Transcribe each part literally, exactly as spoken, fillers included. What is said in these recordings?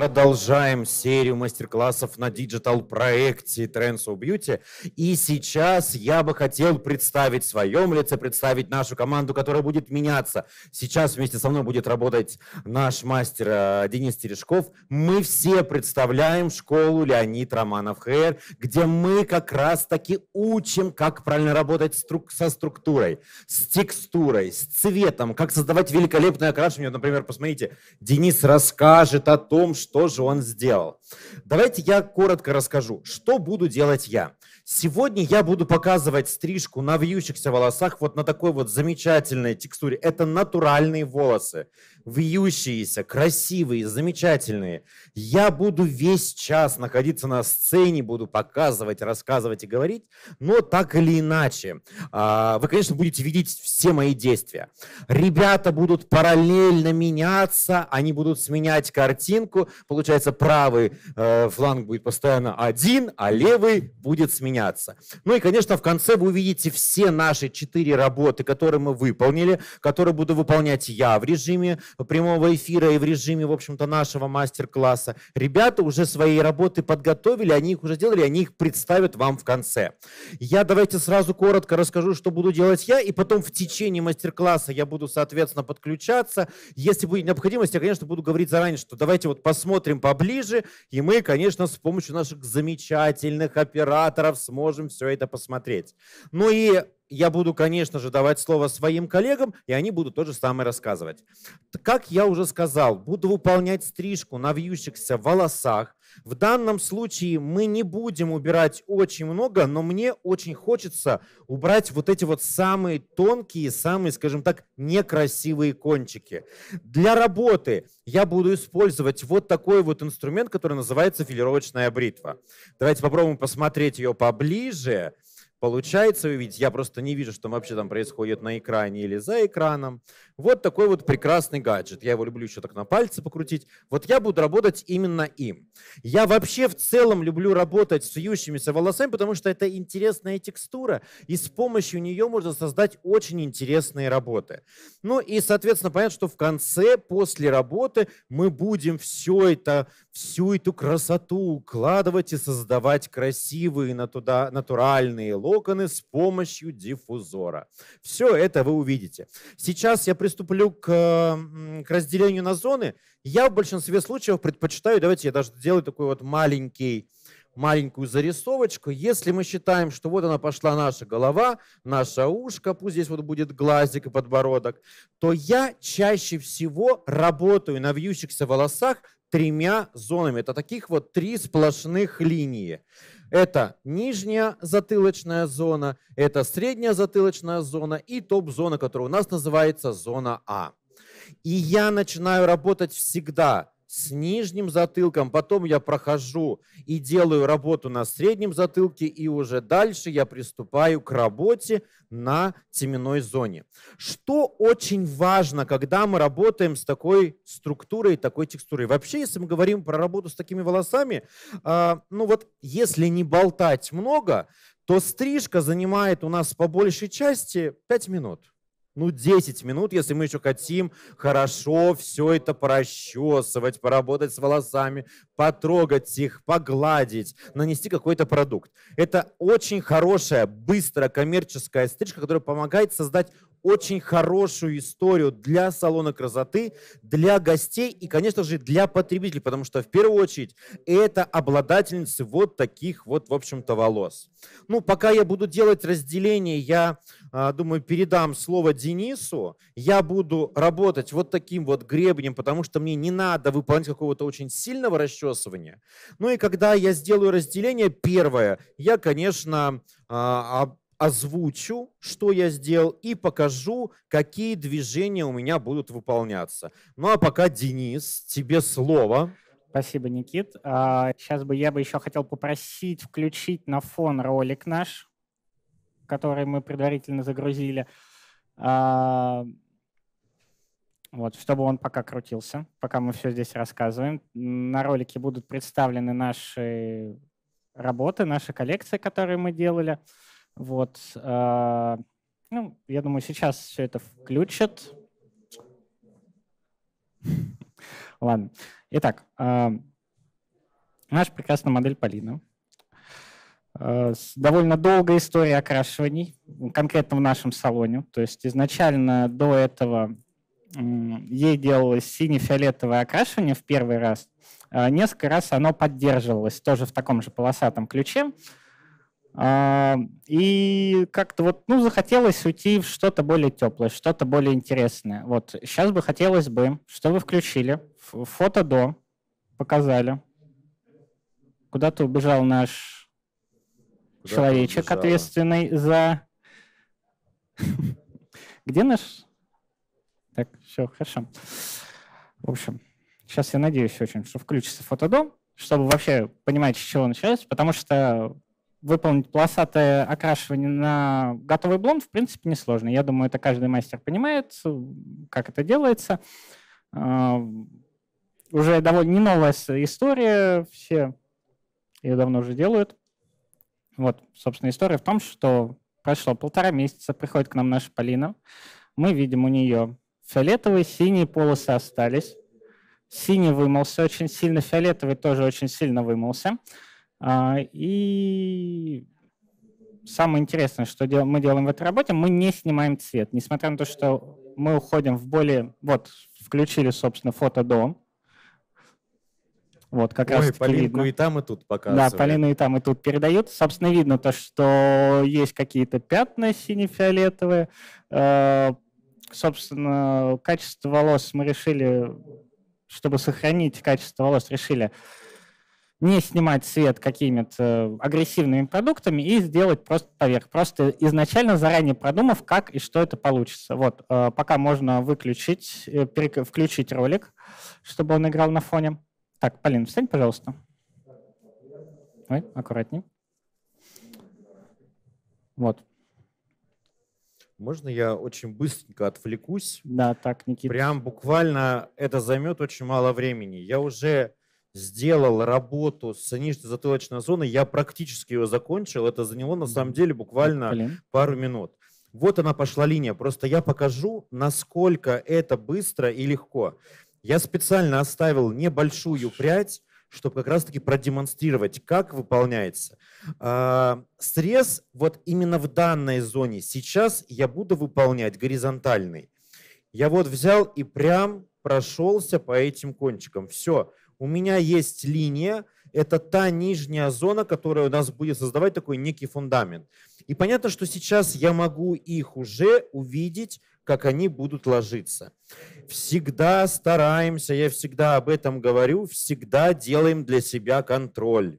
Продолжаем серию мастер-классов на диджитал-проекте Trends of Beauty. И сейчас я бы хотел представить в своем лице, представить нашу команду, которая будет меняться. Сейчас вместе со мной будет работать наш мастер Денис Терешков. Мы все представляем школу Леонид Романов ХР, где мы как раз-таки учим, как правильно работать струк- со структурой, с текстурой, с цветом, как создавать великолепное окрашивание. Например, посмотрите, Денис расскажет о том, что же он сделал. Давайте я коротко расскажу, что буду делать я. Сегодня я буду показывать стрижку на вьющихся волосах, вот на такой вот замечательной текстуре. Это натуральные волосы, вьющиеся, красивые, замечательные. Я буду весь час находиться на сцене, буду показывать, рассказывать и говорить, но так или иначе, вы, конечно, будете видеть все мои действия. Ребята будут параллельно меняться, они будут сменять картинку. Получается, правый фланг будет постоянно один, а левый будет сменять. Ну и, конечно, в конце вы увидите все наши четыре работы, которые мы выполнили, которые буду выполнять я в режиме прямого эфира и в режиме, в общем-то, нашего мастер-класса. Ребята уже свои работы подготовили, они их уже сделали, они их представят вам в конце. Я давайте сразу коротко расскажу, что буду делать я, и потом в течение мастер-класса я буду, соответственно, подключаться. Если будет необходимость, я, конечно, буду говорить заранее, что давайте вот посмотрим поближе, и мы, конечно, с помощью наших замечательных операторов сможем все это посмотреть. Ну и я буду, конечно же, давать слово своим коллегам, и они будут то же самое рассказывать. Как я уже сказал, буду выполнять стрижку на вьющихся волосах. В данном случае мы не будем убирать очень много, но мне очень хочется убрать вот эти вот самые тонкие, самые, скажем так, некрасивые кончики. Для работы я буду использовать вот такой вот инструмент, который называется филировочная бритва. Давайте попробуем посмотреть ее поближе. Получается, вы видите, я просто не вижу, что вообще там происходит на экране или за экраном. Вот такой вот прекрасный гаджет. Я его люблю еще так на пальце покрутить. Вот я буду работать именно им. Я вообще в целом люблю работать с вьющимися волосами, потому что это интересная текстура, и с помощью нее можно создать очень интересные работы. Ну и, соответственно, понятно, что в конце, после работы, мы будем все это, всю эту красоту укладывать и создавать красивые натуральные локоны. локоны с помощью диффузора. Все это вы увидите. Сейчас я приступлю к, к разделению на зоны. Я в большинстве случаев предпочитаю, давайте я даже делаю такой вот маленький, маленькую зарисовочку. Если мы считаем, что вот она пошла наша голова, наша ушко, пусть здесь вот будет глазик и подбородок, то я чаще всего работаю на вьющихся волосах тремя зонами. Это таких вот три сплошных линии. Это нижняя затылочная зона, это средняя затылочная зона и топ-зона, которая у нас называется зона А. И я начинаю работать всегда с нижним затылком, потом я прохожу и делаю работу на среднем затылке, и уже дальше я приступаю к работе на теменной зоне. Что очень важно, когда мы работаем с такой структурой, такой текстурой. Вообще, если мы говорим про работу с такими волосами, э, ну вот если не болтать много, то стрижка занимает у нас по большей части пять минут. Ну, десять минут, если мы еще хотим хорошо все это порасчесывать, поработать с волосами, потрогать их, погладить, нанести какой-то продукт. Это очень хорошая, быстрая коммерческая стрижка, которая помогает создать очень хорошую историю для салона красоты, для гостей и, конечно же, для потребителей, потому что в первую очередь это обладательницы вот таких вот, в общем-то, волос. Ну, пока я буду делать разделение, я, думаю, передам слово Денису. Я буду работать вот таким вот гребнем, потому что мне не надо выполнять какого-то очень сильного расчесывания. Ну и когда я сделаю разделение, первое, я, конечно, озвучу, что я сделал, и покажу, какие движения у меня будут выполняться. Ну а пока, Денис, тебе слово. Спасибо, Никит. Сейчас бы я бы еще хотел попросить включить на фон ролик наш, который мы предварительно загрузили, вот, чтобы он пока крутился, пока мы все здесь рассказываем. На ролике будут представлены наши работы, наши коллекции, которые мы делали. Вот, ну, я думаю, сейчас все это включат. Ладно. Итак, э, наша прекрасная модель Полина. Э, с довольно долгой историей окрашиваний, конкретно в нашем салоне. То есть изначально до этого э, ей делалось сине-фиолетовое окрашивание в первый раз. Э, несколько раз оно поддерживалось тоже в таком же полосатом ключе. И как-то вот, ну, захотелось уйти в что-то более теплое, что-то более интересное. Вот сейчас бы хотелось бы, чтобы включили фото до, показали. Куда-то убежал наш Куда человечек, убежала? ответственный за... Где наш? Так, все, хорошо. В общем, сейчас я надеюсь очень, что включится фото до, чтобы вообще понимать, с чего началось, потому что... Выполнить полосатое окрашивание на готовый блонд, в принципе, несложно. Я думаю, это каждый мастер понимает, как это делается. Уже довольно не новая история, все ее давно уже делают. Вот, собственно, история в том, что прошло полтора месяца, приходит к нам наша Полина. Мы видим у нее фиолетовые, синие полосы остались. Синий вымылся очень сильно, фиолетовый тоже очень сильно вымылся. И самое интересное, что мы делаем в этой работе, мы не снимаем цвет. Несмотря на то, что мы уходим в более... Вот, включили, собственно, фото до. Вот, как Ой, раз Полинку видно. и там, и тут показывают. Да, Полину и там, и тут передают. Собственно, видно то, что есть какие-то пятна сине-фиолетовые. Собственно, качество волос мы решили, чтобы сохранить качество волос, решили... не снимать цвет какими-то агрессивными продуктами и сделать просто поверх. Просто изначально заранее продумав, как и что это получится. Вот, пока можно выключить, включить ролик, чтобы он играл на фоне. Так, Полин, встань, пожалуйста. Ой, аккуратнее. Вот. Можно я очень быстренько отвлекусь? Да, так, Никита. Прям буквально это займет очень мало времени. Я уже... сделал работу с нижнезатылочной зоной, я практически ее закончил. Это заняло, на самом деле, буквально Блин. пару минут. Вот она пошла линия. Просто я покажу, насколько это быстро и легко. Я специально оставил небольшую прядь, чтобы как раз-таки продемонстрировать, как выполняется. Срез вот именно в данной зоне. Сейчас я буду выполнять горизонтальный. Я вот взял и прям прошелся по этим кончикам. Все. У меня есть линия, это та нижняя зона, которая у нас будет создавать такой некий фундамент. И понятно, что сейчас я могу их уже увидеть, как они будут ложиться. Всегда стараемся, я всегда об этом говорю, всегда делаем для себя контроль.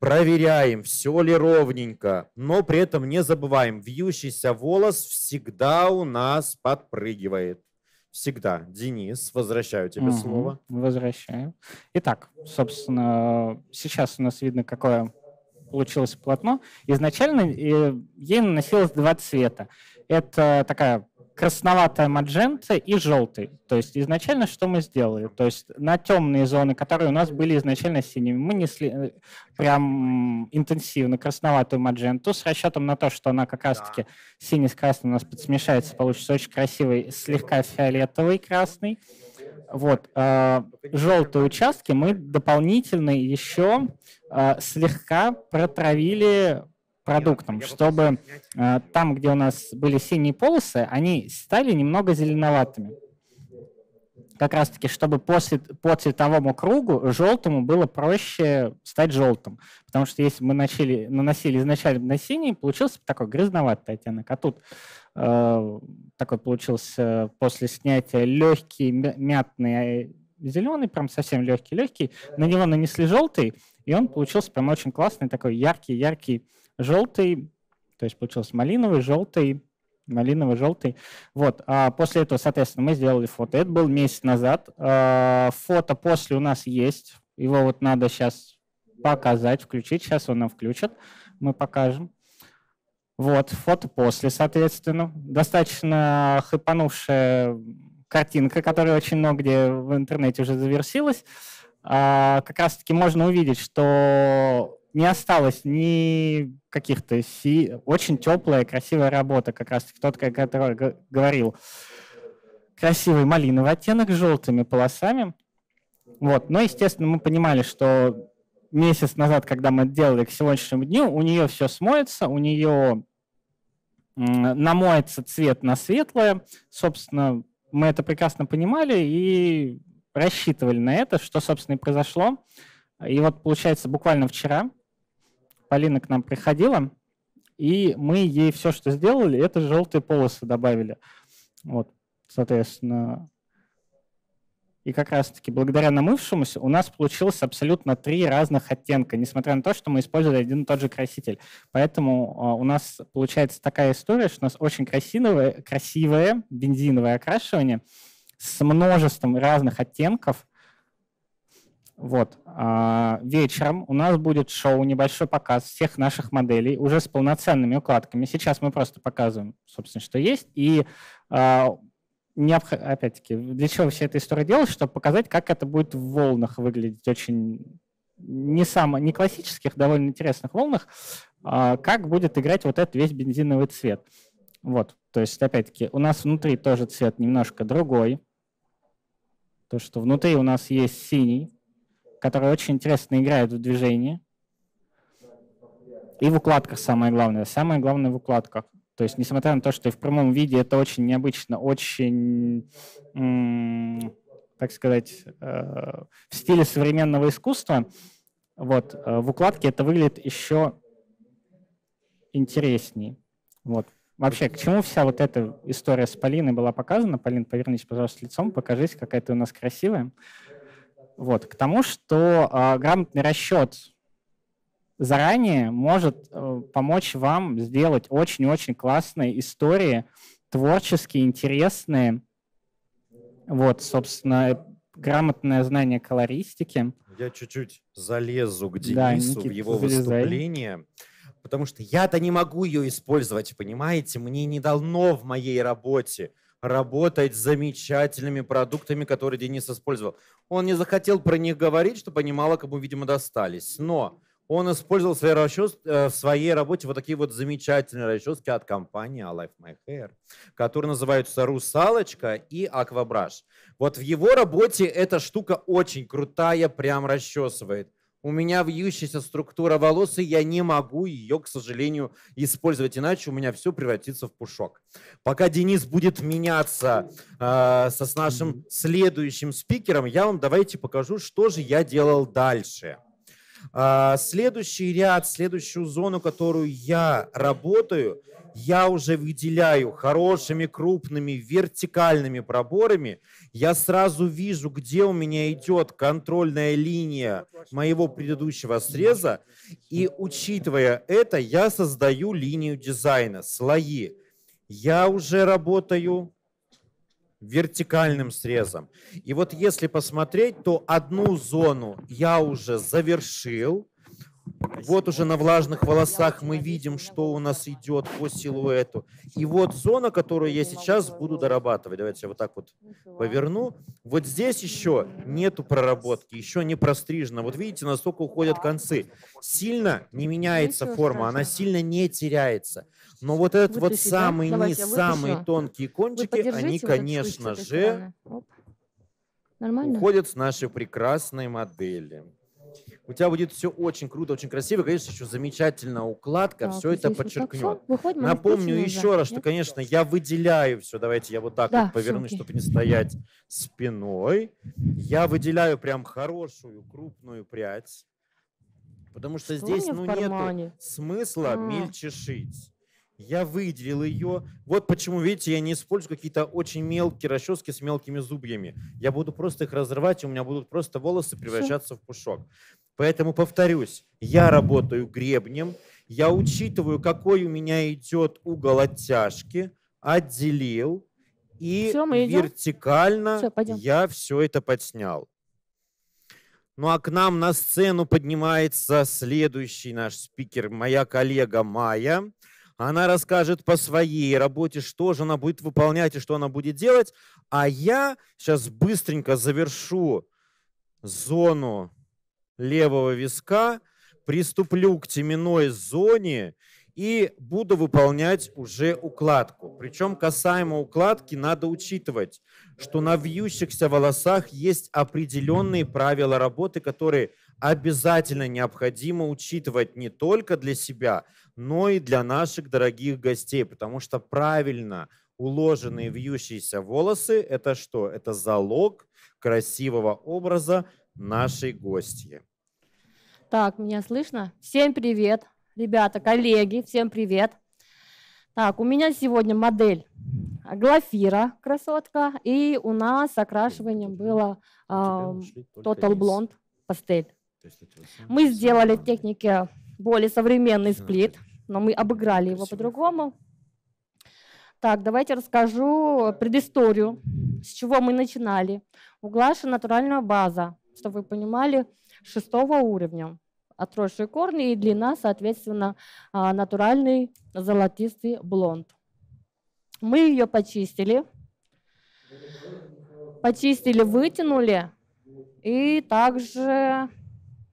Проверяем, все ли ровненько, но при этом не забываем, вьющийся волос всегда у нас подпрыгивает. Всегда. Денис, возвращаю тебе угу, слово. Возвращаю. Итак, собственно, сейчас у нас видно, какое получилось полотно. Изначально ей наносилось два цвета. Это такая красноватая маджента и желтый. То есть изначально что мы сделали? То есть на темные зоны, которые у нас были изначально синими, мы несли прям интенсивно красноватую мадженту с расчетом на то, что она как раз-таки синий с красным у нас подсмешается, получится очень красивый, слегка фиолетовый красный. Вот. Желтые участки мы дополнительно еще слегка протравили продуктом, чтобы э, там, где у нас были синие полосы, они стали немного зеленоватыми. Как раз-таки, чтобы после, по цветовому кругу желтому было проще стать желтым. Потому что если мы начали, наносили изначально на синий, получился такой грязноватый оттенок. А тут э, такой получился после снятия легкий, мятный, зеленый, прям совсем легкий-легкий. На него нанесли желтый, и он получился прям очень классный, такой яркий-яркий, желтый, то есть получился малиновый, желтый, малиновый, желтый. Вот. А после этого, соответственно, мы сделали фото. Это был месяц назад. Фото после у нас есть. Его вот надо сейчас показать, включить. Сейчас он нам включит. Мы покажем. Вот. Фото после, соответственно. Достаточно хайпанувшая картинка, которая очень много где в интернете уже завершилась. Как раз-таки можно увидеть, что... не осталось ни каких-то... Си... Очень теплая, красивая работа, как раз тот, который говорил. Красивый малиновый оттенок с желтыми полосами. Вот. Но, естественно, мы понимали, что месяц назад, когда мы делали к сегодняшнему дню, у нее все смоется, у нее намоется цвет на светлое. Собственно, мы это прекрасно понимали и рассчитывали на это, что, собственно, и произошло. И вот, получается, буквально вчера Полина к нам приходила, и мы ей все, что сделали, это желтые полосы добавили. Вот, соответственно. И как раз-таки благодаря намывшемуся у нас получилось абсолютно три разных оттенка, несмотря на то, что мы использовали один и тот же краситель. Поэтому у нас получается такая история, что у нас очень красивое, красивое бензиновое окрашивание с множеством разных оттенков. Вот. Вечером у нас будет шоу, небольшой показ всех наших моделей уже с полноценными укладками. Сейчас мы просто показываем, собственно, что есть. И необх... опять-таки, для чего вся эта история делалась? Чтобы показать, как это будет в волнах выглядеть. Очень не, само... не классических, довольно интересных волнах. Как будет играть вот этот весь бензиновый цвет. Вот. То есть, опять-таки, у нас внутри тоже цвет немножко другой. То, что внутри у нас есть синий, которые очень интересно играют в движении. И в укладках самое главное. Самое главное в укладках. То есть, несмотря на то, что и в прямом виде это очень необычно, очень, так сказать, в стиле современного искусства, вот, в укладке это выглядит еще интереснее. Вот. Вообще, к чему вся вот эта история с Полиной была показана? Полин, повернись, пожалуйста, лицом, покажись, какая ты у нас красивая. Вот, к тому, что э, грамотный расчет заранее может э, помочь вам сделать очень-очень классные истории, творческие, интересные. Вот, собственно, грамотное знание колористики. Я чуть-чуть залезу к Денису, да, Никита, в его залезай. Выступление, потому что я-то не могу ее использовать, понимаете? Мне не дано в моей работе работать с замечательными продуктами, которые Денис использовал. Он не захотел про них говорить, чтобы они мало кому, видимо, достались. Но он использовал в своей, расчес... в своей работе вот такие вот замечательные расчески от компании I Love My Hair, которые называются «Русалочка» и «Аквабраш». Вот в его работе эта штука очень крутая, прям расчесывает. У меня вьющаяся структура волос, и я не могу ее, к сожалению, использовать, иначе у меня все превратится в пушок. Пока Денис будет меняться э, со, с нашим следующим спикером, я вам давайте покажу, что же я делал дальше. Э, следующий ряд, следующую зону, которую я работаю, я уже выделяю хорошими, крупными, вертикальными проборами. Я сразу вижу, где у меня идет контрольная линия моего предыдущего среза. И учитывая это, я создаю линию дизайна, слои. Я уже работаю вертикальным срезом. И вот если посмотреть, то одну зону я уже завершил. Вот уже на влажных волосах мы видим, что у нас идет по силуэту. И вот зона, которую я сейчас буду дорабатывать. Давайте я вот так вот поверну. Вот здесь еще нету проработки, еще не прострижено. Вот видите, насколько уходят концы. Сильно не меняется форма, она сильно не теряется. Но вот этот вот самый низ, самые тонкие кончики, они, конечно же, уходят с нашей прекрасной модели. У тебя будет все очень круто, очень красиво. Конечно, еще замечательная укладка. Так, все это подчеркнет. Выходим, напомню еще назад. раз, что, конечно, я выделяю все. Давайте я вот так да, вот повернусь, чтобы не стоять спиной. Я выделяю прям хорошую, крупную прядь. Потому что, что здесь ну, нет смысла а. мельче шить. Я выделил ее. Вот почему, видите, я не использую какие-то очень мелкие расчески с мелкими зубьями. Я буду просто их разрывать, и у меня будут просто волосы превращаться в пушок. Поэтому, повторюсь, я работаю гребнем. Я учитываю, какой у меня идет угол оттяжки. Отделил. И все, вертикально все, я все это подснял. Ну а к нам на сцену поднимается следующий наш спикер, моя коллега Майя. Она расскажет по своей работе, что же она будет выполнять и что она будет делать. А я сейчас быстренько завершу зону левого виска, приступлю к теменной зоне и буду выполнять уже укладку. Причем касаемо укладки надо учитывать, что на вьющихся волосах есть определенные правила работы, которые обязательно необходимо учитывать не только для себя, но и для наших дорогих гостей, потому что правильно уложенные вьющиеся волосы – это что? Это залог красивого образа нашей гостьи. Так, меня слышно? Всем привет, ребята, коллеги, всем привет. Так, у меня сегодня модель Глафира, красотка, и у нас окрашивание было э, Total Blonde Pastel. Мы сделали в технике более современный сплит, но мы обыграли его по-другому. Так, давайте расскажу предысторию, с чего мы начинали. У Глаши натуральная база, чтобы вы понимали, шестого уровня. Отросшие корни и длина, соответственно, натуральный золотистый блонд. Мы ее почистили, почистили, вытянули. И также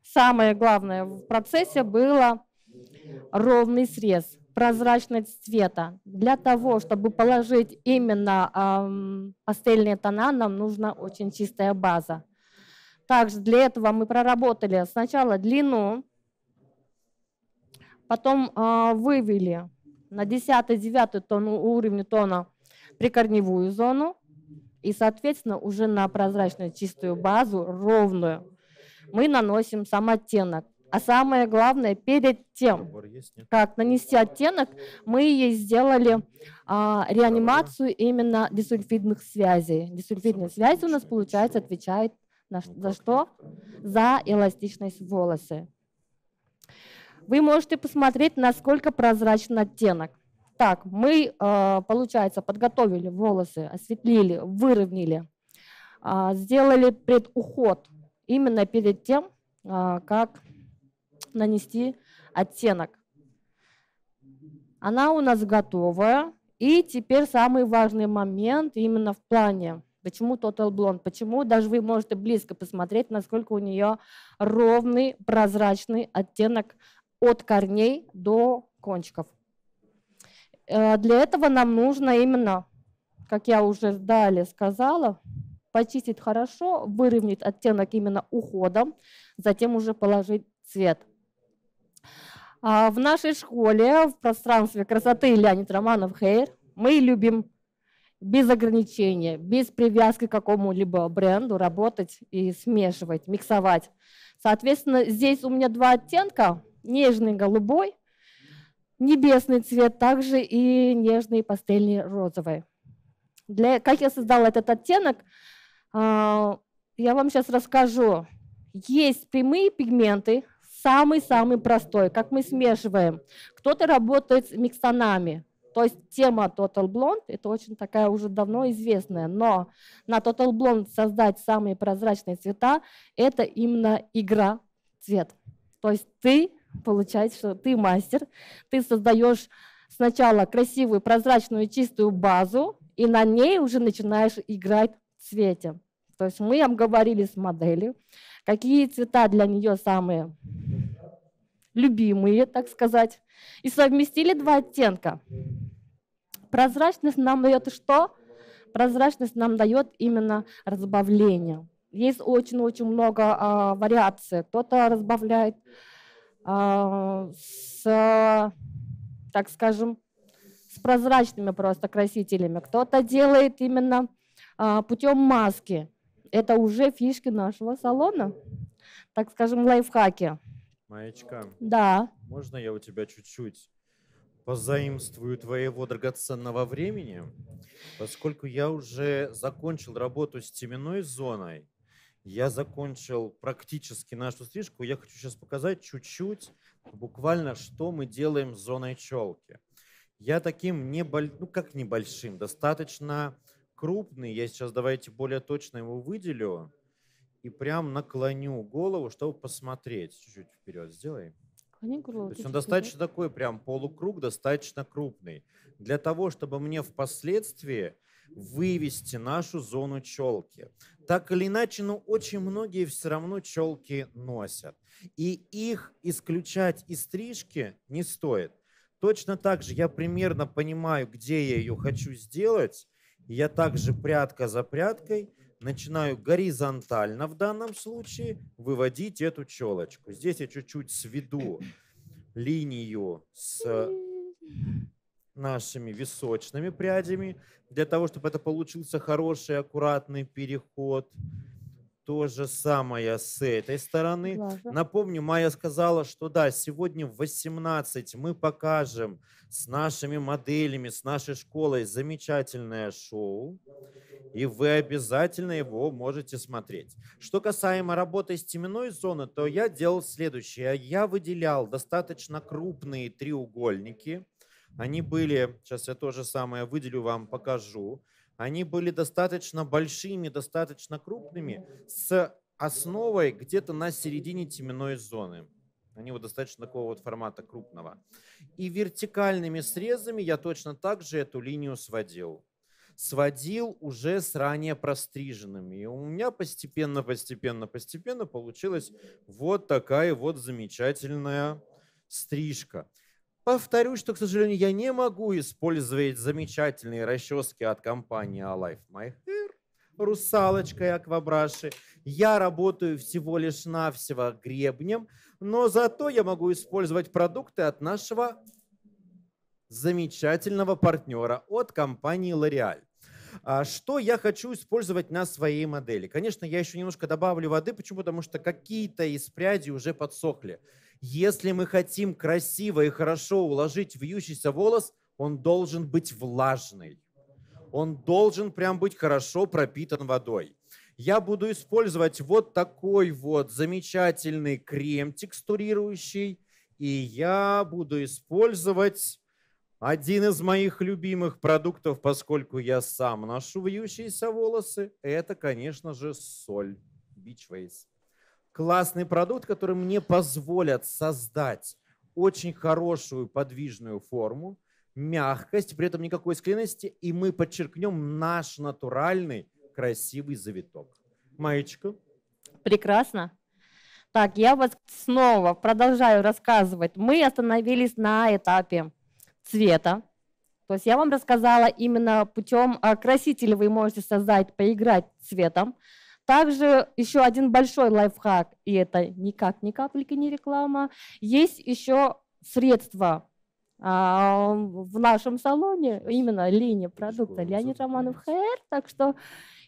самое главное в процессе было ровный срез, прозрачность цвета. Для того, чтобы положить именно эм, пастельные тона, нам нужна очень чистая база. Также для этого мы проработали сначала длину, потом э, вывели на десятый-девятый тон, уровень тона прикорневую зону и, соответственно, уже на прозрачную чистую базу, ровную, мы наносим сам оттенок. А самое главное, перед тем, как нанести оттенок, мы ей сделали а, реанимацию именно дисульфидных связей. Дисульфидные связи у нас, получается, отвечает на, за что? За эластичность волосы. Вы можете посмотреть, насколько прозрачен оттенок. Так, мы, а, получается, подготовили волосы, осветлили, выровняли, а, сделали предуход именно перед тем, а, как... нанести оттенок. Она у нас готовая. И теперь самый важный момент именно в плане, почему Total Blonde, почему даже вы можете близко посмотреть, насколько у нее ровный прозрачный оттенок от корней до кончиков. Для этого нам нужно именно, как я уже далее сказала, почистить хорошо, выровнять оттенок именно уходом, затем уже положить цвет. В нашей школе, в пространстве красоты Леонид Романов Hair, мы любим без ограничения, без привязки к какому-либо бренду работать и смешивать, миксовать. Соответственно, здесь у меня два оттенка, нежный голубой, небесный цвет, также и нежный пастельный розовый. Для, как я создала этот оттенок, я вам сейчас расскажу. Есть прямые пигменты, самый-самый простой, как мы смешиваем. Кто-то работает с миксонами, то есть тема Total Blonde, это очень такая уже давно известная, но на Total Blonde создать самые прозрачные цвета, это именно игра цвет. То есть ты, получается, что ты мастер, ты создаешь сначала красивую, прозрачную, чистую базу, и на ней уже начинаешь играть в цвете. То есть мы обговорили с моделью, какие цвета для нее самые любимые, так сказать. И совместили два оттенка. Прозрачность нам дает что? Прозрачность нам дает именно разбавление. Есть очень-очень много а, вариаций. Кто-то разбавляет а, с, так скажем, с прозрачными просто красителями. Кто-то делает именно а, путем маски. Это уже фишки нашего салона, так скажем, лайфхаки. Маечка, да. Можно я у тебя чуть-чуть позаимствую твоего драгоценного времени? Поскольку я уже закончил работу с теменной зоной, я закончил практически нашу стрижку, я хочу сейчас показать чуть-чуть, буквально, что мы делаем с зоной челки. Я таким, небольш... ну как небольшим, достаточно... крупный, я сейчас давайте более точно его выделю и прям наклоню голову, чтобы посмотреть. Чуть-чуть вперед сделай. Голову, то есть он достаточно вперед. Такой прям полукруг, достаточно крупный. Для того, чтобы мне впоследствии вывести нашу зону челки. Так или иначе, но очень многие все равно челки носят. И их исключать из стрижки не стоит. Точно так же я примерно понимаю, где я ее хочу сделать. Я также прядка за прядкой начинаю горизонтально в данном случае выводить эту челочку. Здесь я чуть-чуть сведу линию с нашими височными прядями, для того, чтобы это получился хороший, аккуратный переход. То же самое с этой стороны. Ладно. Напомню, Майя сказала, что да, сегодня в восемнадцать мы покажем с нашими моделями, с нашей школой замечательное шоу. И вы обязательно его можете смотреть. Что касаемо работы с теменной зоной, то я делал следующее. Я выделял достаточно крупные треугольники. Они были, сейчас я то же самое выделю вам, покажу. Они были достаточно большими, достаточно крупными, с основой где-то на середине теменной зоны. Они вот достаточно такого вот формата крупного. И вертикальными срезами я точно так же эту линию сводил. Сводил уже с ранее простриженными. И у меня постепенно, постепенно, постепенно получилась вот такая вот замечательная стрижка. Повторюсь, что, к сожалению, я не могу использовать замечательные расчески от компании I Love My Hair, Русалочка и Аквабраши. Я работаю всего лишь навсего гребнем, но зато я могу использовать продукты от нашего замечательного партнера, от компании L'Oreal. Что я хочу использовать на своей модели? Конечно, я еще немножко добавлю воды. Почему? Потому что какие-то из прядей уже подсохли. Если мы хотим красиво и хорошо уложить вьющийся волос, он должен быть влажный. Он должен прям быть хорошо пропитан водой. Я буду использовать вот такой вот замечательный крем текстурирующий. И я буду использовать один из моих любимых продуктов, поскольку я сам ношу вьющиеся волосы. Это, конечно же, соль Beach Waves. Классный продукт, который мне позволит создать очень хорошую подвижную форму, мягкость, при этом никакой склеенности, и мы подчеркнем наш натуральный красивый завиток. Маечка. Прекрасно. Так, я вас снова продолжаю рассказывать. Мы остановились на этапе цвета. То есть я вам рассказала именно путем красителя вы можете создать, поиграть цветом. Также еще один большой лайфхак, и это никак ни капельки не реклама, есть еще средства а, в нашем салоне, именно линия продукта Леонид Романов ХР, так что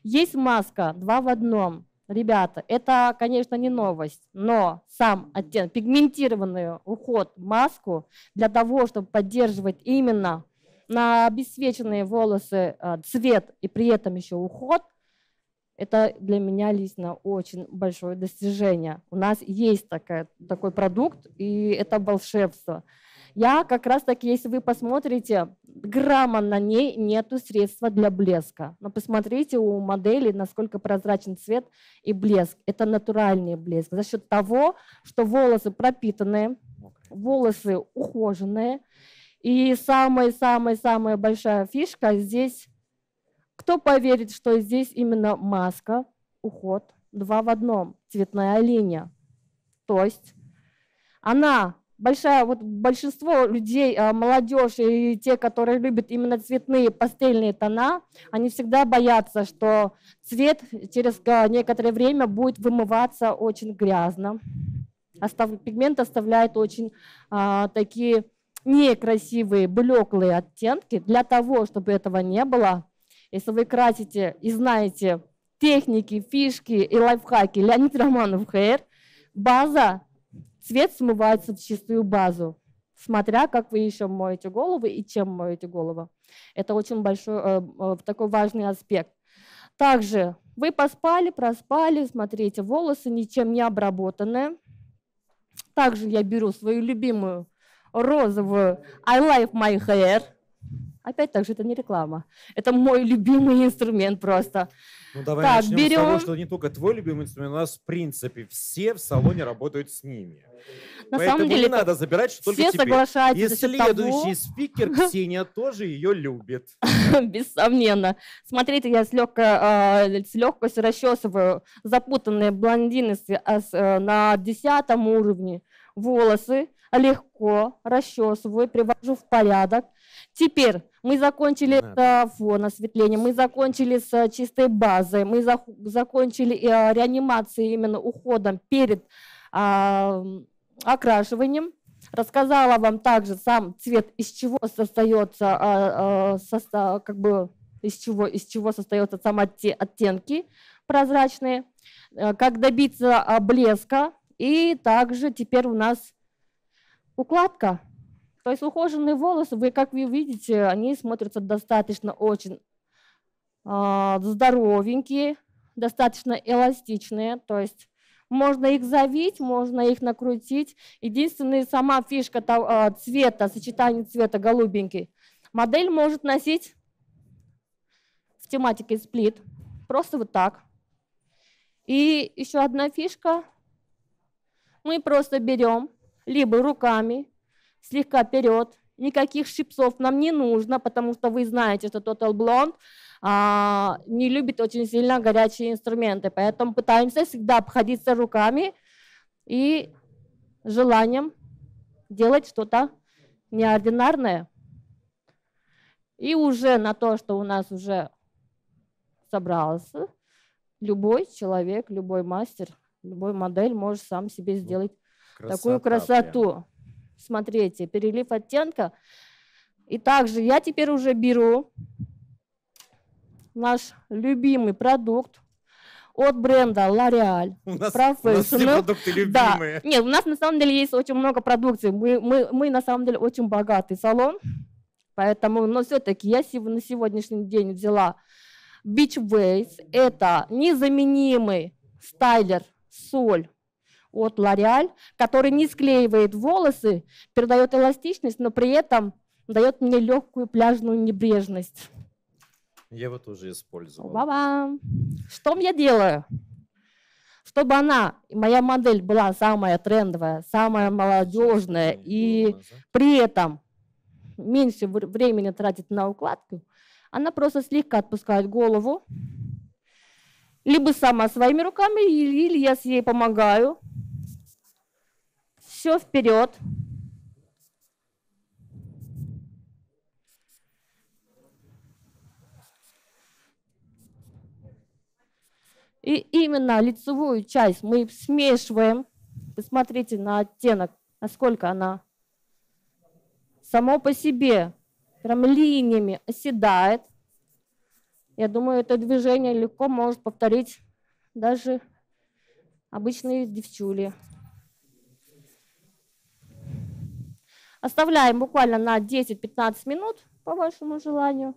есть маска два в одном. Ребята, это, конечно, не новость, но сам оттенок, пигментированный уход маску для того, чтобы поддерживать именно на обесцвеченные волосы цвет и при этом еще уход, это для меня лично очень большое достижение. У нас есть такая, такой продукт, и это волшебство. Я как раз таки, если вы посмотрите, грамма на ней нету средства для блеска. Но посмотрите у модели, насколько прозрачен цвет и блеск. Это натуральный блеск. За счет того, что волосы пропитанные, волосы ухоженные. И самая-самая-самая большая фишка здесь... Кто поверит, что здесь именно маска, уход, два в одном, цветная линия. То есть она большая, вот большинство людей, молодежь и те, которые любят именно цветные пастельные тона, они всегда боятся, что цвет через некоторое время будет вымываться очень грязно. Остав, пигмент оставляет очень а, такие некрасивые, блеклые оттенки. Для того, чтобы этого не было, если вы красите и знаете техники, фишки и лайфхаки Леонид Романов ХР, база, цвет смывается в чистую базу, смотря как вы еще моете голову и чем моете голову. Это очень большой, э, э, такой важный аспект. Также вы поспали, проспали, смотрите, волосы ничем не обработаны. Также я беру свою любимую розовую I Love My Hair. Опять так же, это не реклама. Это мой любимый инструмент просто. Ну, давай так, начнем берем... с того, что не только твой любимый инструмент, у нас, в принципе, все в салоне работают с ними. На Поэтому самом деле, не надо забирать, что только тебе. И следующий спикер, Ксения, тоже ее любит. Бессомненно. Смотрите, я с легкостью расчесываю запутанные блондины на десятом уровне волосы. легко расчесываю, привожу в порядок. Теперь мы закончили с фон осветления, мы закончили с чистой базой, мы за, закончили э, реанимацией именно уходом перед э, окрашиванием. Рассказала вам также сам цвет, из чего состоится, э, э, со, как бы, из чего, из чего состоятся сами оттенки прозрачные, э, как добиться э, блеска. И также теперь у нас укладка. То есть ухоженные волосы, вы, как вы видите, они смотрятся достаточно очень э, здоровенькие, достаточно эластичные. То есть можно их завить, можно их накрутить. Единственная сама фишка э, цвета, сочетание цвета голубенький. Модель может носить в тематике сплит. Просто вот так. И еще одна фишка. Мы просто берем либо руками, слегка вперед, никаких шипсов нам не нужно, потому что вы знаете, что Total Blonde а, не любит очень сильно горячие инструменты, поэтому пытаемся всегда обходиться руками и желанием делать что-то неординарное. И уже на то, что у нас уже собрался, любой человек, любой мастер, любой модель может сам себе сделать красота, такую красоту. Прям. Смотрите, перелив оттенка. И также я теперь уже беру наш любимый продукт от бренда L'Oreal. У нас, у нас все продукты любимые. Да. Нет, у нас на самом деле есть очень много продукции. Мы, мы, мы на самом деле очень богатый салон. Поэтому, но все-таки я на сегодняшний день взяла Beach Waves. Это незаменимый стайлер «Соль» от L'Oreal, который не склеивает волосы, передает эластичность, но при этом дает мне легкую пляжную небрежность. Я его тоже использовал. Ба-бам! Что я делаю? Чтобы она, моя модель, была самая трендовая, самая молодежная, и при этом меньше времени тратит на укладку, она просто слегка отпускает голову, либо сама своими руками, или я с ей помогаю. Все вперед. И именно лицевую часть мы смешиваем. Посмотрите на оттенок, насколько она само по себе прям линиями оседает. Я думаю, это движение легко может повторить даже обычные девчули. Оставляем буквально на десять-пятнадцать минут, по вашему желанию.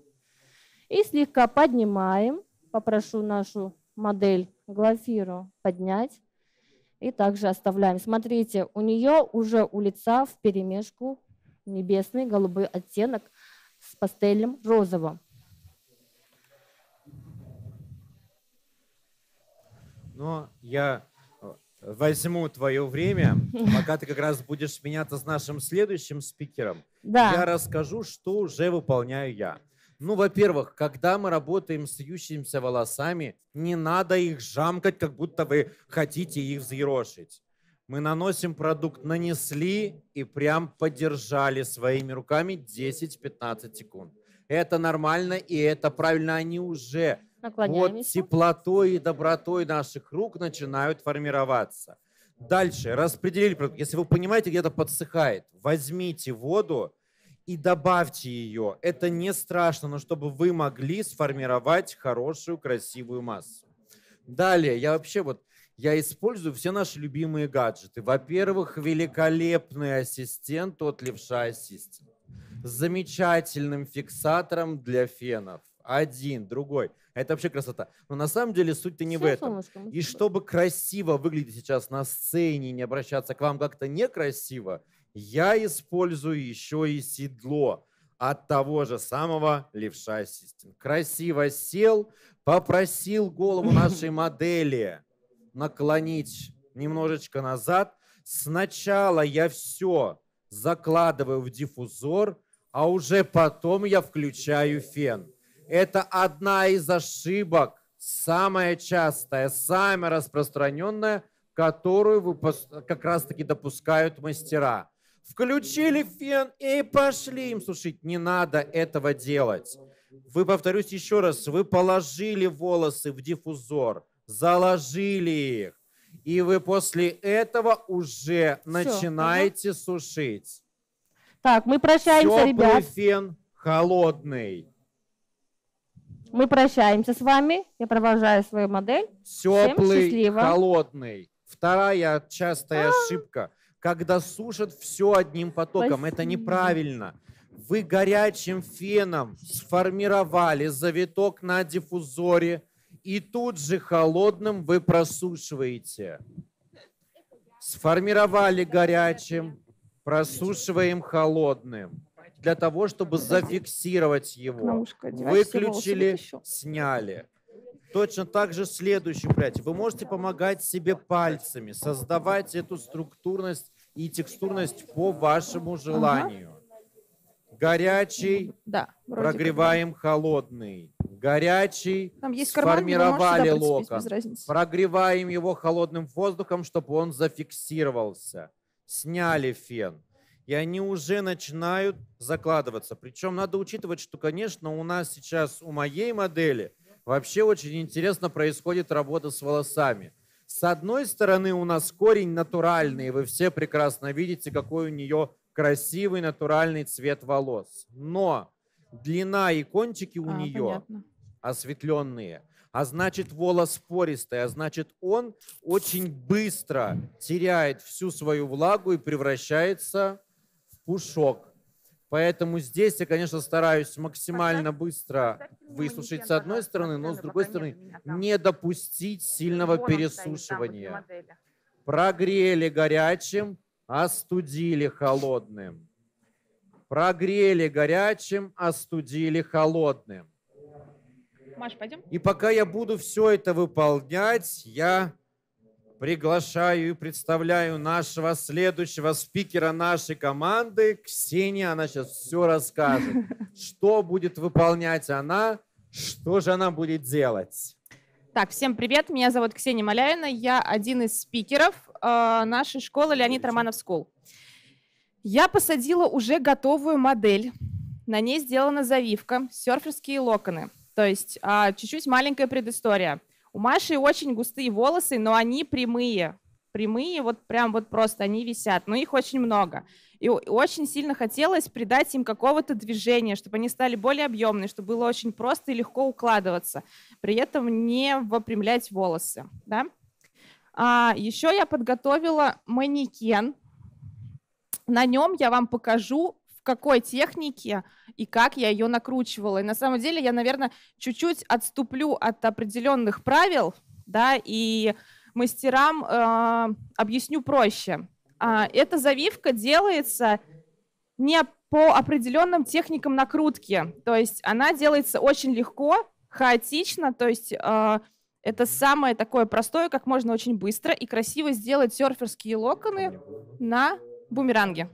И слегка поднимаем. Попрошу нашу модель Глафиру поднять. И также оставляем. Смотрите, у нее уже у лица вперемешку небесный голубой оттенок с пастельным розовым. Но я возьму твое время, пока ты как раз будешь сменяться с нашим следующим спикером. Да. Я расскажу, что уже выполняю я. Ну, во-первых, когда мы работаем с вьющимися волосами, не надо их жамкать, как будто вы хотите их взъерошить. Мы наносим продукт, нанесли и прям подержали своими руками десять-пятнадцать секунд. Это нормально и это правильно, они уже... Вот теплотой и добротой наших рук начинают формироваться. Дальше распределили продукт. Если вы понимаете, где-то подсыхает, возьмите воду и добавьте ее. Это не страшно, но чтобы вы могли сформировать хорошую, красивую массу. Далее, я вообще вот, я использую все наши любимые гаджеты. Во-первых, великолепный ассистент от Левша Ассистент. С замечательным фиксатором для фенов. Один, другой. Это вообще красота. Но на самом деле суть-то не в этом. И чтобы красиво выглядеть сейчас на сцене, не обращаться к вам как-то некрасиво, я использую еще и седло от того же самого Левша Ассистент. Красиво сел, попросил голову нашей модели наклонить немножечко назад. Сначала я все закладываю в диффузор, а уже потом я включаю фен. Это одна из ошибок, самая частая, самая распространенная, которую как раз-таки допускают мастера. Включили фен и пошли им сушить. Не надо этого делать. Вы, повторюсь еще раз, вы положили волосы в диффузор, заложили их, и вы после этого уже Все, начинаете угу. сушить. Так, мы прощаемся, Теплый ребят. Фен холодный. Мы прощаемся с вами. Я продолжаю свою модель. Теплый, холодный. Вторая частая а -а -а. ошибка, когда сушат все одним потоком. Спасибо. Это неправильно. Вы горячим феном сформировали завиток на диффузоре, и тут же холодным вы просушиваете. Сформировали горячим, просушиваем холодным. Для того, чтобы зафиксировать его. Выключили, сняли. Точно так же следующую прядь. Вы можете помогать себе пальцами, создавать эту структурность и текстурность по вашему желанию. Ага. Горячий, да, прогреваем как. Холодный. Горячий, там есть сформировали карман, локон. Прогреваем его холодным воздухом, чтобы он зафиксировался. Сняли фен. И они уже начинают закладываться. Причем надо учитывать, что, конечно, у нас сейчас, у моей модели, вообще очень интересно происходит работа с волосами. С одной стороны, у нас корень натуральный, вы все прекрасно видите, какой у нее красивый натуральный цвет волос. Но длина и кончики у а, нее понятно. Осветленные. А значит, волос пористый, а значит, он очень быстро теряет всю свою влагу и превращается... пушок. Поэтому здесь я, конечно, стараюсь максимально быстро высушить с одной стороны, но с другой стороны не допустить сильного пересушивания. Прогрели горячим, остудили холодным. Прогрели горячим, остудили холодным. Маш, пойдем? И пока я буду все это выполнять, я... приглашаю и представляю нашего следующего спикера нашей команды, Ксения. Она сейчас все расскажет, что будет выполнять она, что же она будет делать. Так, всем привет. Меня зовут Ксения Малявина. Я один из спикеров э, нашей школы Леонид Романов School. Я посадила уже готовую модель. На ней сделана завивка, серферские локоны. То есть чуть-чуть э, маленькая предыстория. У Маши очень густые волосы, но они прямые. Прямые, вот прям вот просто они висят. Но их очень много. И очень сильно хотелось придать им какого-то движения, чтобы они стали более объемные, чтобы было очень просто и легко укладываться. При этом не выпрямлять волосы. Да? А еще я подготовила манекен. На нем я вам покажу, в какой технике... и как я ее накручивала. И на самом деле я, наверное, чуть-чуть отступлю от определенных правил, да, и мастерам э, объясню проще. А, эта завивка делается не по определенным техникам накрутки, то есть она делается очень легко, хаотично, то есть э, это самое такое простое, как можно очень быстро и красиво сделать серферские локоны на бумеранге.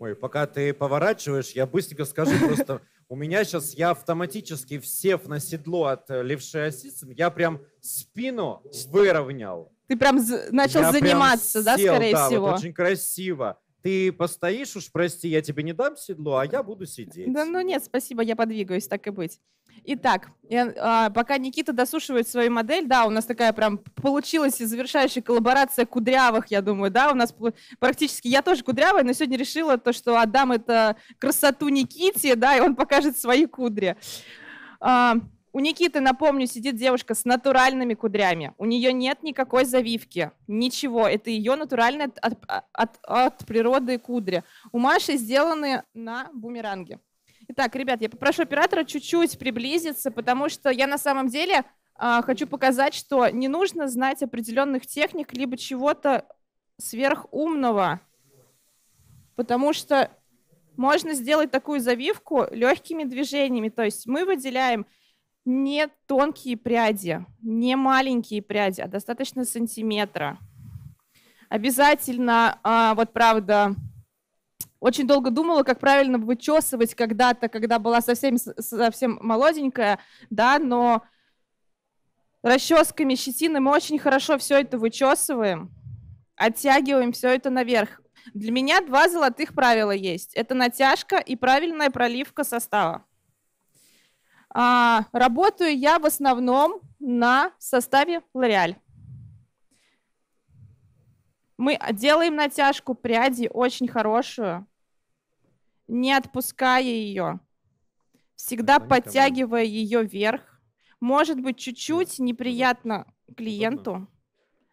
Ой, пока ты поворачиваешь, я быстренько скажу просто, у меня сейчас, я автоматически, сев на седло от Левши Ассистент, я прям спину выровнял. Ты прям начал я заниматься, прям сел, да, скорее да, всего? Вот, очень красиво. Ты постоишь уж, прости, я тебе не дам седло, а я буду сидеть. Да ну нет, спасибо, я подвигаюсь, так и быть. Итак, я, а, пока Никита досушивает свою модель, да, у нас такая прям получилась завершающая коллаборация кудрявых, я думаю, да, у нас практически, я тоже кудрявая, но сегодня решила то, что отдам это красоту Никите, да, и он покажет свои кудри. А, у Никиты, напомню, сидит девушка с натуральными кудрями, у нее нет никакой завивки, ничего, это ее натуральные от, от, от природы кудри. У Маши сделаны на бумеранге. Итак, ребят, я попрошу оператора чуть-чуть приблизиться, потому что я на самом деле э, хочу показать, что не нужно знать определенных техник либо чего-то сверхумного, потому что можно сделать такую завивку легкими движениями. То есть мы выделяем не тонкие пряди, не маленькие пряди, а достаточно сантиметра. Обязательно, э, вот правда... Очень долго думала, как правильно вычесывать когда-то, когда была совсем, совсем молоденькая, да, но расческами, щетиной мы очень хорошо все это вычесываем, оттягиваем все это наверх. Для меня два золотых правила есть. Это натяжка и правильная проливка состава. А, работаю я в основном на составе L'Oreal. Мы делаем натяжку пряди очень хорошую, не отпуская ее, всегда подтягивая ее вверх. Может быть, чуть-чуть неприятно клиенту,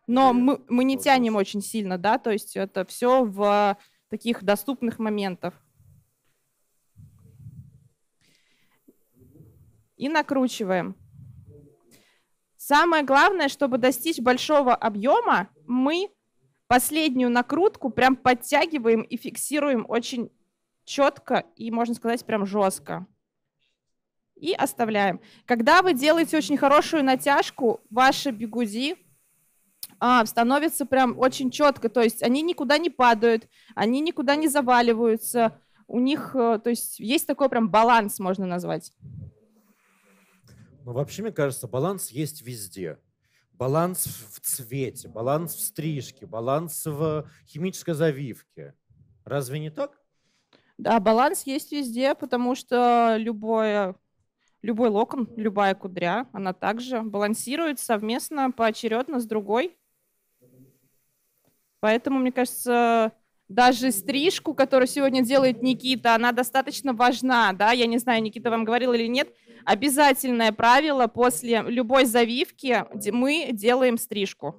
но мы, мы не тянем очень сильно, да, то есть это все в таких доступных моментах. И накручиваем. Самое главное, чтобы достичь большого объема, мы последнюю накрутку прям подтягиваем и фиксируем очень четко и, можно сказать, прям жестко. И оставляем. Когда вы делаете очень хорошую натяжку, ваши бигуди а, становятся прям очень четко. То есть они никуда не падают, они никуда не заваливаются. У них, то есть, есть такой прям баланс, можно назвать. Ну, вообще, мне кажется, баланс есть везде. Баланс в цвете, баланс в стрижке, баланс в химической завивке. Разве не так? Да, баланс есть везде, потому что любое, любой локон, любая кудря, она также балансирует совместно, поочередно с другой. Поэтому, мне кажется, даже стрижку, которую сегодня делает Никита, она достаточно важна. Да? Я не знаю, Никита вам говорил или нет, обязательное правило: после любой завивки мы делаем стрижку.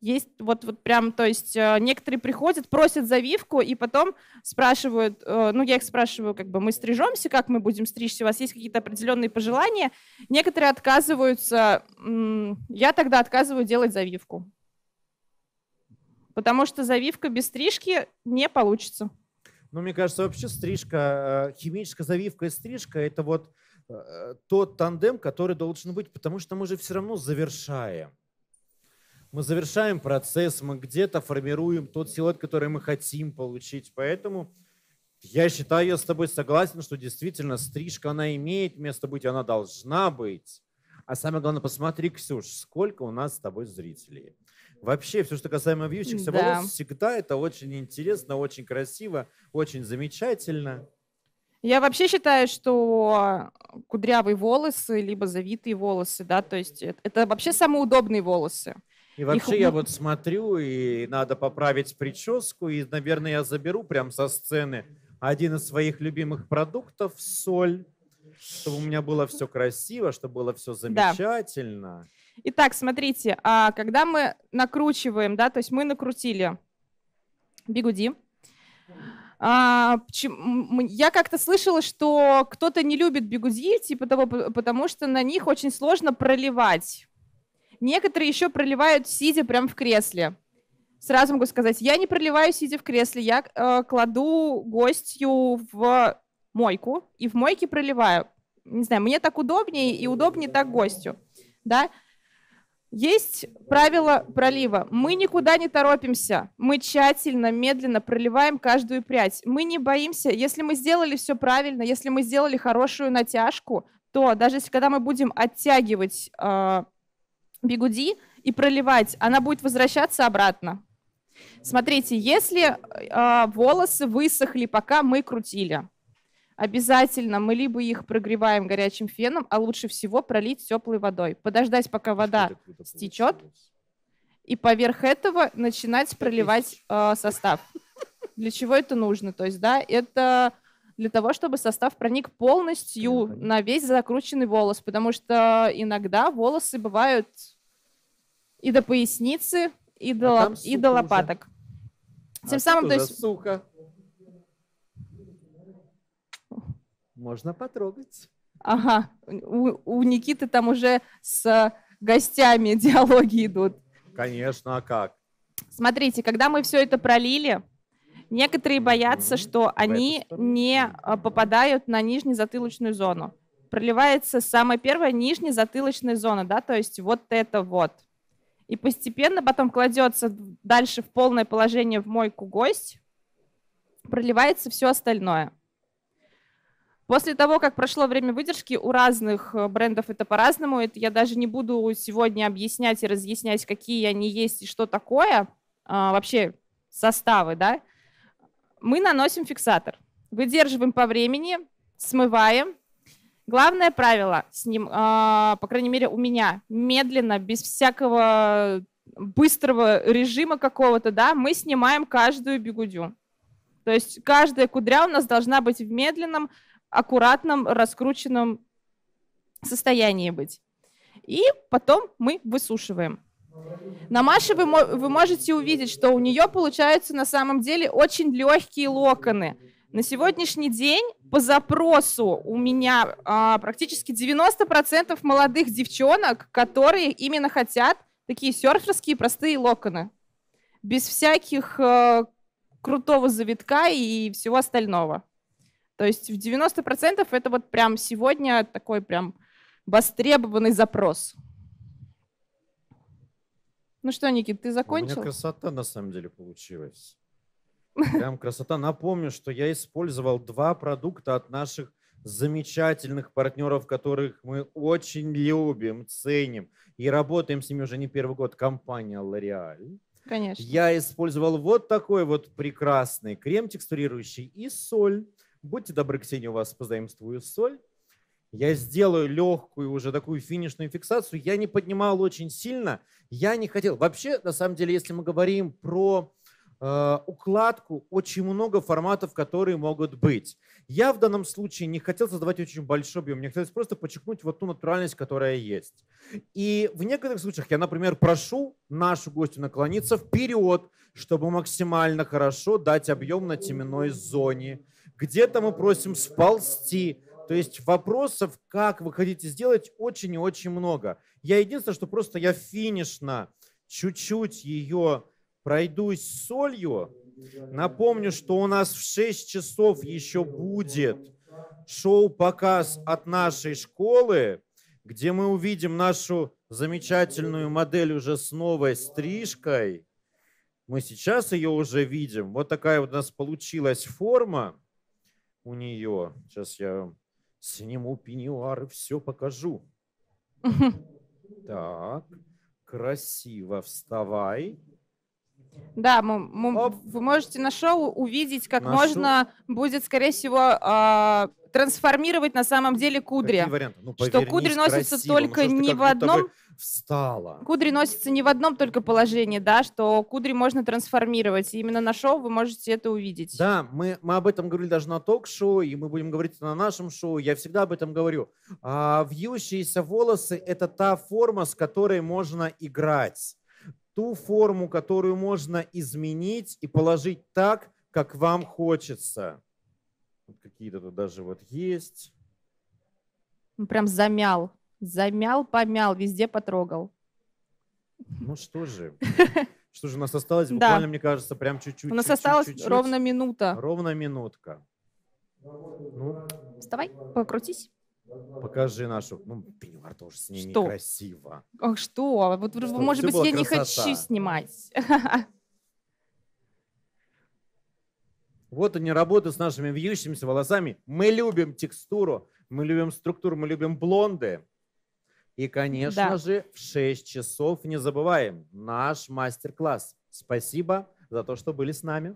Есть вот, вот прям, то есть некоторые приходят, просят завивку и потом спрашивают, ну я их спрашиваю, как бы мы стрижемся, как мы будем стричься, у вас есть какие-то определенные пожелания? Некоторые отказываются, я тогда отказываю делать завивку, потому что завивка без стрижки не получится. Ну, мне кажется, вообще стрижка, химическая завивка и стрижка – это вот тот тандем, который должен быть, потому что мы же все равно завершаем. Мы завершаем процесс, мы где-то формируем тот силуэт, который мы хотим получить. Поэтому я считаю, я с тобой согласен, что действительно стрижка, она имеет место быть, она должна быть. А самое главное, посмотри, Ксюш, сколько у нас с тобой зрителей. Вообще, все, что касаемо вьющихся да. волос, всегда это очень интересно, очень красиво, очень замечательно. Я вообще считаю, что кудрявые волосы, либо завитые волосы, да, то есть это, это вообще самые удобные волосы. И вообще Их... я вот смотрю, и надо поправить прическу, и, наверное, я заберу прям со сцены один из своих любимых продуктов – соль. Чтобы у меня было все красиво, чтобы было все замечательно. Да. Итак, смотрите, а когда мы накручиваем, да, то есть мы накрутили бигуди. А, я как-то слышала, что кто-то не любит бигуди, типа того, потому что на них очень сложно проливать. Некоторые еще проливают сидя прямо в кресле. Сразу могу сказать, я не проливаю сидя в кресле, я э, кладу гостью в мойку и в мойке проливаю. Не знаю, мне так удобнее и удобнее так гостю. Да? Есть правило пролива. Мы никуда не торопимся. Мы тщательно, медленно проливаем каждую прядь. Мы не боимся. Если мы сделали все правильно, если мы сделали хорошую натяжку, то даже если, когда мы будем оттягивать э, бигуди и проливать, она будет возвращаться обратно. Смотрите, если э, волосы высохли, пока мы крутили, обязательно мы либо их прогреваем горячим феном, а лучше всего пролить теплой водой. Подождать, пока вода стечет, и поверх этого начинать проливать э, состав. Для чего это нужно? То есть, да, это для того, чтобы состав проник полностью на весь закрученный волос, потому что иногда волосы бывают и до поясницы, и до, а лоп... и до лопаток. А Тем самым, то есть... Сухо. Можно потрогать. Ага, у, у Никиты там уже с гостями диалоги идут. Конечно, а как? Смотрите, когда мы все это пролили, некоторые боятся, mm-hmm. что они не попадают на нижнезатылочную зону. Проливается самая первая нижнезатылочная зона, да, то есть вот это вот. И постепенно потом кладется дальше в полное положение в мойку гость. проливается все остальное. После того, как прошло время выдержки, у разных брендов это по-разному. Это я даже не буду сегодня объяснять и разъяснять, какие они есть и что такое. А, вообще составы, да. Мы наносим фиксатор. Выдерживаем по времени, смываем. Главное правило с ним, а, по крайней мере у меня, медленно, без всякого быстрого режима какого-то, да, мы снимаем каждую бигудю. То есть каждая кудря у нас должна быть в медленном, аккуратном, раскрученном состоянии быть. И потом мы высушиваем. На Маше вы, вы можете увидеть, что у нее получаются на самом деле очень легкие локоны. На сегодняшний день по запросу у меня а, практически девяносто процентов молодых девчонок, которые именно хотят такие серферские простые локоны. Без всяких а, крутого завитка и всего остального. То есть в девяносто процентов это вот прям сегодня такой прям востребованный запрос. Ну что, Никит, ты закончил? У меня красота на самом деле получилась. Прям красота. Напомню, что я использовал два продукта от наших замечательных партнеров, которых мы очень любим, ценим и работаем с ними уже не первый год. Компания L'Oreal. Конечно. Я использовал вот такой вот прекрасный крем текстурирующий и соль. Будьте добры, Ксения, у вас позаимствую соль. Я сделаю легкую уже такую финишную фиксацию. Я не поднимал очень сильно. Я не хотел. Вообще, на самом деле, если мы говорим про э, укладку, очень много форматов, которые могут быть. Я в данном случае не хотел создавать очень большой объем. Мне хотелось просто подчеркнуть вот ту натуральность, которая есть. И в некоторых случаях я, например, прошу нашу гостью наклониться вперед, чтобы максимально хорошо дать объем на теменной зоне. Где-то мы просим сползти. То есть вопросов, как вы хотите сделать, очень и очень много. Я единственное, что просто я финишно чуть-чуть ее пройдусь солью. Напомню, что у нас в шесть часов еще будет шоу-показ от нашей школы, где мы увидим нашу замечательную модель уже с новой стрижкой. Мы сейчас ее уже видим. Вот такая вот у нас получилась форма у нее. Сейчас я сниму пеньюар и все покажу. Так, красиво вставай. Да, мы, мы, вы можете на шоу увидеть, как на можно шоу будет, скорее всего, э, трансформировать на самом деле кудри. Ну, что кудри носятся красиво, только ну, не в одном... Встала. Кудри носятся не в одном только положении, да, что кудри можно трансформировать. И именно на шоу вы можете это увидеть. Да, мы, мы об этом говорили даже на ток-шоу, и мы будем говорить на нашем шоу. Я всегда об этом говорю. А, вьющиеся волосы – это та форма, с которой можно играть. Ту форму, которую можно изменить и положить так, как вам хочется. Какие-то тут даже вот есть. Прям замял. Замял, помял, везде потрогал. Ну что же. Что же у нас осталось? Буквально, мне кажется, прям чуть-чуть. У нас осталась ровно минута. Ровно минутка. Вставай, покрутись. Покажи нашу. Ну, пеньюар тоже с ней некрасиво. Ах, что? Вот, что? Может быть, я красота. Не хочу снимать. Вот они, работы с нашими вьющимися волосами. Мы любим текстуру, мы любим структуру, мы любим блонды. И, конечно да. же, в шесть часов не забываем наш мастер-класс. Спасибо за то, что были с нами.